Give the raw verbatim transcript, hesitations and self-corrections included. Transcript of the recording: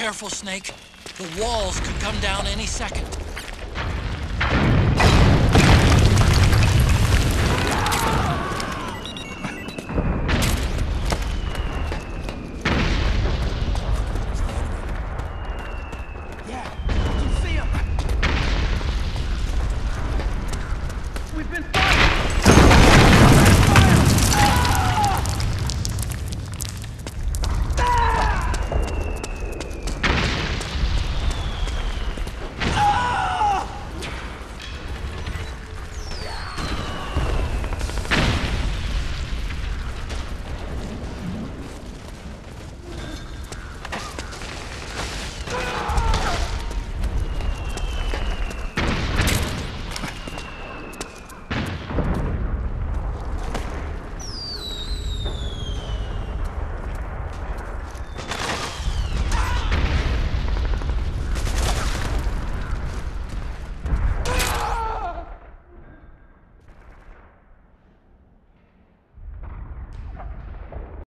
Careful, Snake. The walls could come down any second.